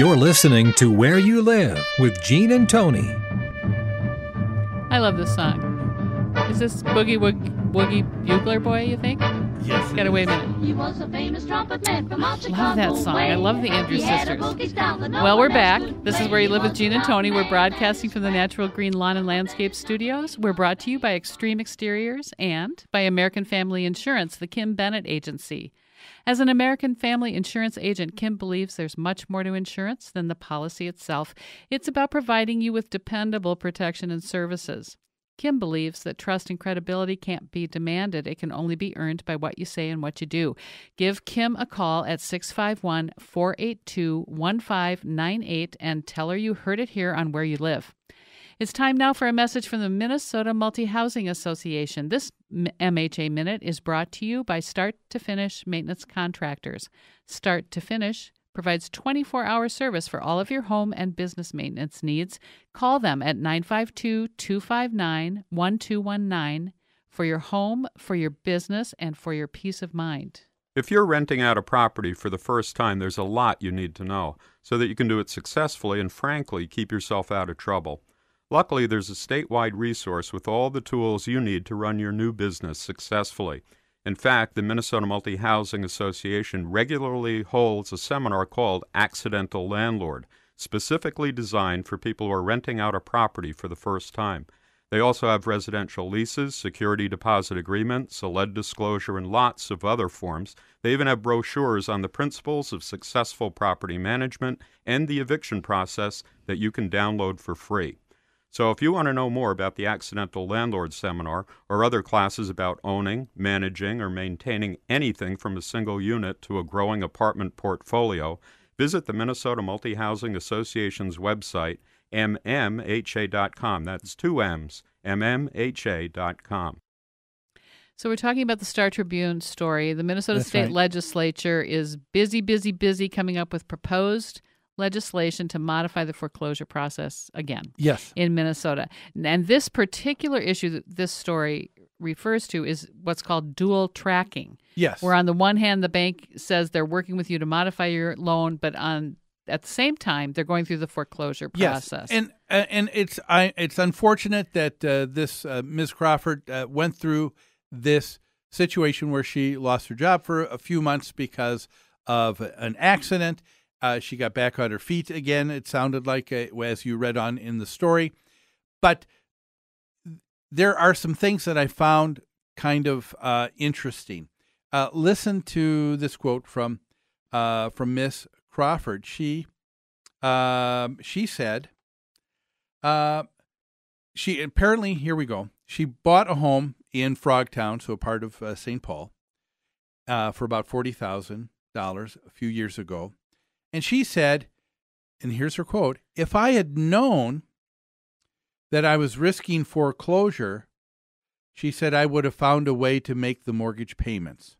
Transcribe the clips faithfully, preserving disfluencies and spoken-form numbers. You're listening to Where You Live with Gene and Tony. I love this song. Is this Boogie Woog, Woogie Bugler Boy, you think? Yes. Gotta wait a minute. He was a famous trumpet man from I love that song. I love the Andrews Sisters. Well, we're back. This is Where You Live with Gene and Tony. We're broadcasting from the Natural Green Lawn and Landscape Studios. We're brought to you by Extreme Exteriors and by American Family Insurance, the Kim Bennett Agency. As an American Family Insurance agent, Kim believes there's much more to insurance than the policy itself. It's about providing you with dependable protection and services. Kim believes that trust and credibility can't be demanded. It can only be earned by what you say and what you do. Give Kim a call at six five one, four eight two, one five nine eight and tell her you heard it here on Where You Live. It's time now for a message from the Minnesota Multi-Housing Association. This M H A Minute is brought to you by Start to Finish Maintenance Contractors. Start to Finish provides twenty-four hour service for all of your home and business maintenance needs. Call them at nine five two, two five nine, one two one nine for your home, for your business, and for your peace of mind. If you're renting out a property for the first time, there's a lot you need to know so that you can do it successfully and, frankly, keep yourself out of trouble. Luckily, there's a statewide resource with all the tools you need to run your new business successfully. In fact, the Minnesota Multi-Housing Association regularly holds a seminar called Accidental Landlord, specifically designed for people who are renting out a property for the first time. They also have residential leases, security deposit agreements, a lead disclosure, and lots of other forms. They even have brochures on the principles of successful property management and the eviction process that you can download for free. So if you want to know more about the Accidental Landlord Seminar or other classes about owning, managing, or maintaining anything from a single unit to a growing apartment portfolio, visit the Minnesota Multi-Housing Association's website, M M H A dot com. That's two M's, M M H A dot com. So we're talking about the Star Tribune story. The Minnesota That's State right. Legislature is busy, busy, busy coming up with proposed legislation to modify the foreclosure process again. Yes. In Minnesota. And this particular issue that this story refers to is what's called dual tracking. Yes. Where on the one hand, the bank says they're working with you to modify your loan, but on at the same time, they're going through the foreclosure process. Yes. And and it's I it's unfortunate that uh, this uh, Miz Crawford uh, went through this situation where she lost her job for a few months because of an accident. Uh, she got back on her feet again, it sounded like, uh, as you read on in the story. But there are some things that I found kind of uh, interesting. Uh, listen to this quote from uh, from Miss Crawford. She uh, she said, uh, she apparently, here we go, she bought a home in Frogtown, so a part of uh, Saint Paul, uh, for about forty thousand dollars a few years ago. And she said, and here's her quote, "If I had known that I was risking foreclosure," she said, "I would have found a way to make the mortgage payments."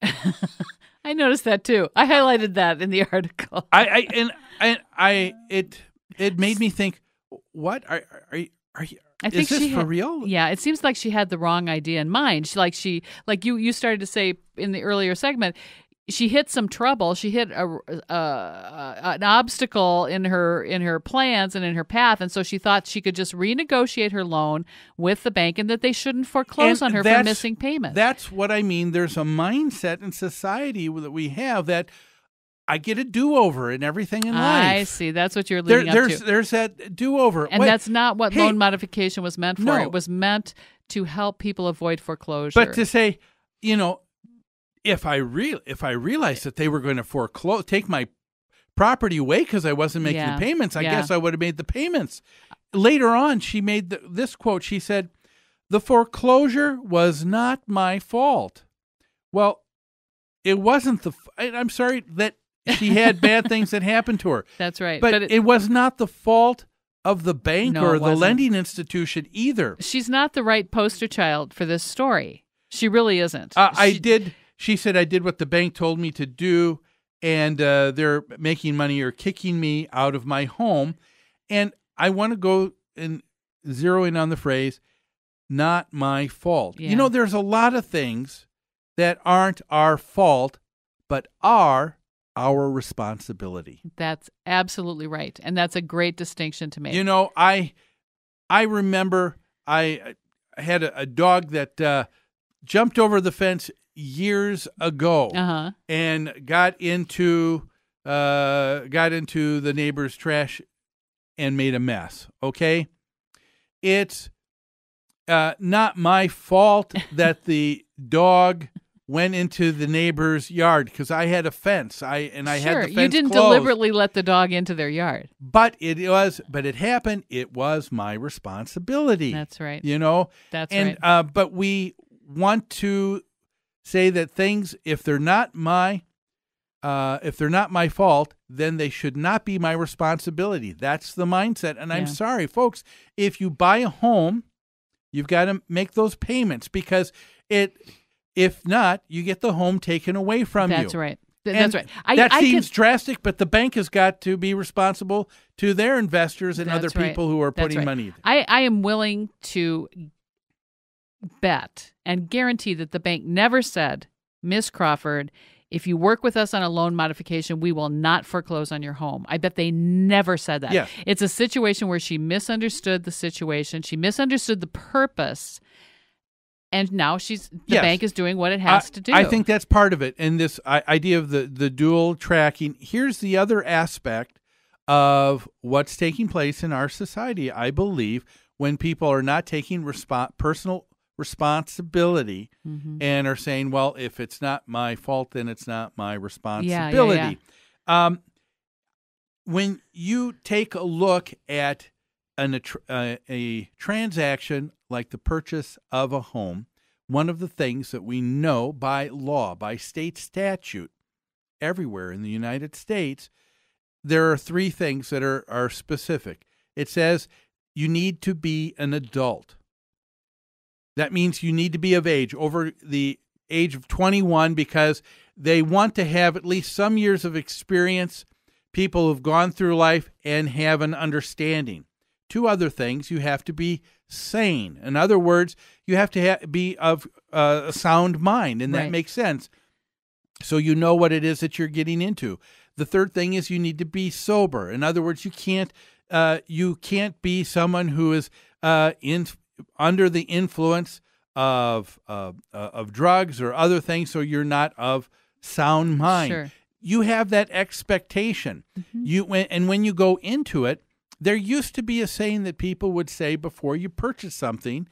I noticed that too. I highlighted that in the article. I, I and I, I it it made me think, what are are you? Are you I think is this she for had, real? Yeah, it seems like she had the wrong idea in mind. She like she like you you started to say in the earlier segment. She hit some trouble. She hit a, uh, an obstacle in her in her plans and in her path, and so she thought she could just renegotiate her loan with the bank and that they shouldn't foreclose and on her for missing payments. That's what I mean. There's a mindset in society that we have that I get a do-over in everything in life. I see. That's what you're leading there, up there's, to. There's that do-over. And Wait, that's not what hey, loan modification was meant for. No. It was meant to help people avoid foreclosure. But to say, you know, If I real if I realized that they were going to foreclose, take my property away because I wasn't making yeah. the payments, I yeah. guess I would have made the payments. Later on, she made the, this quote. She said, "The foreclosure was not my fault." Well, it wasn't the. I'm sorry that she had bad things that happened to her. That's right, but, but it, it was not the fault of the bank no, or the lending institution either. She's not the right poster child for this story. She really isn't. Uh, she, I did. She said, "I did what the bank told me to do, and uh, they're making money or kicking me out of my home." And I want to go and zero in on the phrase, "not my fault." Yeah. You know, there's a lot of things that aren't our fault, but are our responsibility. That's absolutely right. And that's a great distinction to make. You know, I I remember I had a, a dog that uh, jumped over the fence years ago uh-huh. and got into uh, got into the neighbor's trash and made a mess, okay? It's uh, not my fault that the dog went into the neighbor's yard because I had a fence. I and I sure, had the fence closed. You didn't deliberately let the dog into their yard. But it was, but it happened. It was my responsibility. That's right. You know? That's and, right. Uh, but we want to say that things, if they're not my, uh, if they're not my fault, then they should not be my responsibility. That's the mindset. And yeah. I'm sorry, folks, if you buy a home, you've got to make those payments because it... If not, you get the home taken away from you. That's right. That's right. That seems drastic, but the bank has got to be responsible to their investors and other people who are putting money. I, I am willing to bet and guarantee that the bank never said, Miz Crawford, if you work with us on a loan modification, we will not foreclose on your home. I bet they never said that. Yeah. It's a situation where she misunderstood the situation. She misunderstood the purpose. And now she's the yes. bank is doing what it has I, to do. I think that's part of it. And this idea of the, the dual tracking. Here's the other aspect of what's taking place in our society, I believe, when people are not taking resp- personal responsibility mm-hmm. and are saying, well, if it's not my fault, then it's not my responsibility. Yeah, yeah, yeah. Um, when you take a look at An, a, a, a transaction like the purchase of a home, one of the things that we know by law, by state statute, everywhere in the United States, there are three things that are, are specific. It says you need to be an adult. That means you need to be of age, over the age of twenty-one, because they want to have at least some years of experience, people who've gone through life and have an understanding. Two other things, you have to be sane. In other words, you have to ha- be of uh, a sound mind, and that right. makes sense. So you know what it is that you're getting into. The third thing is you need to be sober. In other words, you can't uh, you can't be someone who is uh, in under the influence of uh, uh, of drugs or other things, so you're not of sound mind. Sure. You have that expectation. Mm-hmm. You and when you go into it, there used to be a saying that people would say before you purchase something,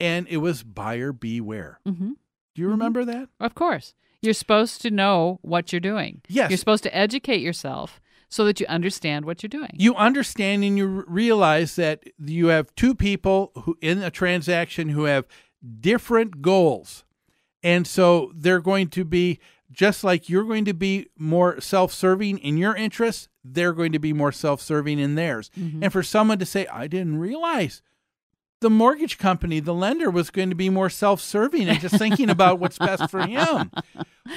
and it was buyer beware. Mm-hmm. Do you mm-hmm. remember that? Of course. You're supposed to know what you're doing. Yes. You're supposed to educate yourself so that you understand what you're doing. You understand and you realize that you have two people who in a transaction who have different goals. And so they're going to be, just like you're going to be more self-serving in your interests, they're going to be more self-serving in theirs. Mm-hmm. And for someone to say, I didn't realize the mortgage company, the lender, was going to be more self-serving and just thinking about what's best for him.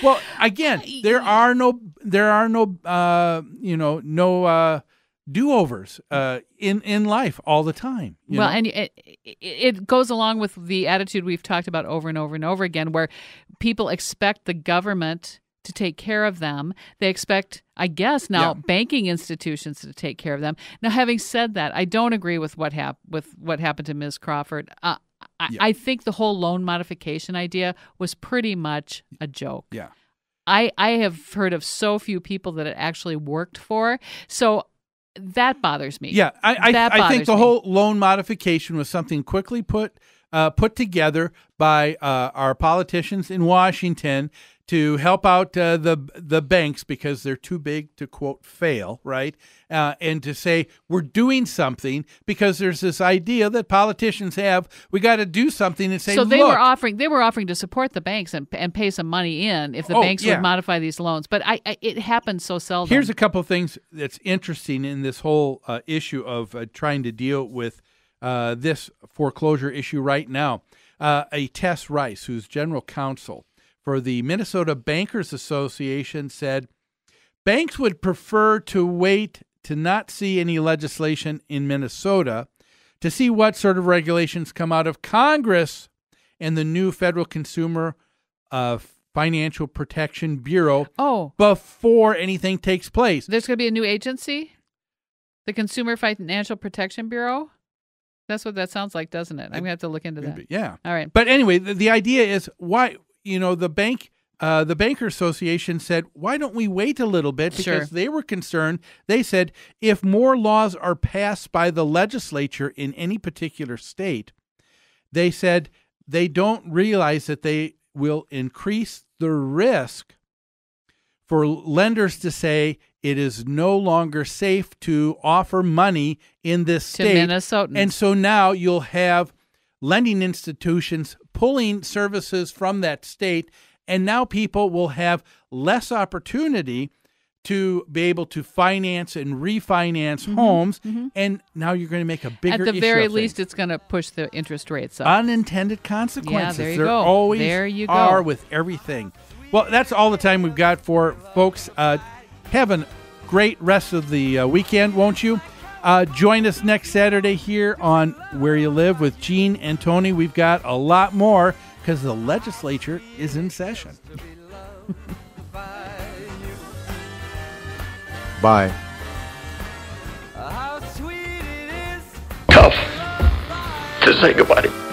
Well, again, there are no, there are no, uh, you know, no uh, do-overs uh, in, in life all the time. You well, know? And it, it goes along with the attitude we've talked about over and over and over again, where people expect the government to take care of them. They expect, I guess, now yeah. banking institutions to take care of them. Now, having said that, I don't agree with what hap- with what happened to Miz Crawford. Uh, I-, yeah. I think the whole loan modification idea was pretty much a joke. Yeah, I I have heard of so few people that it actually worked for. So that bothers me. Yeah, I I, I think the me. whole loan modification was something quickly put uh, put together by uh, our politicians in Washington to help out uh, the the banks because they're too big to, quote, fail, right? Uh, and to say, we're doing something, because there's this idea that politicians have, we got to do something and say, so they Look. were offering they were offering to support the banks and and pay some money in if the oh, banks yeah. would modify these loans. But I, I it happens so seldom. Here's a couple of things that's interesting in this whole uh, issue of uh, trying to deal with uh, this foreclosure issue right now. Uh, a Tess Rice, who's general counsel for the Minnesota Bankers Association, said, banks would prefer to wait to not see any legislation in Minnesota to see what sort of regulations come out of Congress and the new Federal Consumer uh, Financial Protection Bureau oh. before anything takes place. There's going to be a new agency? The Consumer Financial Protection Bureau? That's what that sounds like, doesn't it? I'm going to have to look into that. Yeah. All right. But anyway, the, the idea is why, you know, the bank... Uh, the Banker Association said, why don't we wait a little bit? Because sure. they were concerned. They said, if more laws are passed by the legislature in any particular state, they said they don't realize that they will increase the risk for lenders to say it is no longer safe to offer money in this to state. Minnesotans. And so now you'll have lending institutions pulling services from that state. And now people will have less opportunity to be able to finance and refinance mm-hmm, homes. Mm-hmm. And now you're going to make a bigger issue. At the issue very least, things. It's going to push the interest rates up. Unintended consequences. Yeah, there you there go. Always there you go. Are with everything. Well, that's all the time we've got for folks. Uh, have a great rest of the uh, weekend, won't you? Uh, join us next Saturday here on Where You Live with Gene and Tony. We've got a lot more. Because the legislature is in session. Bye. Tough to say goodbye.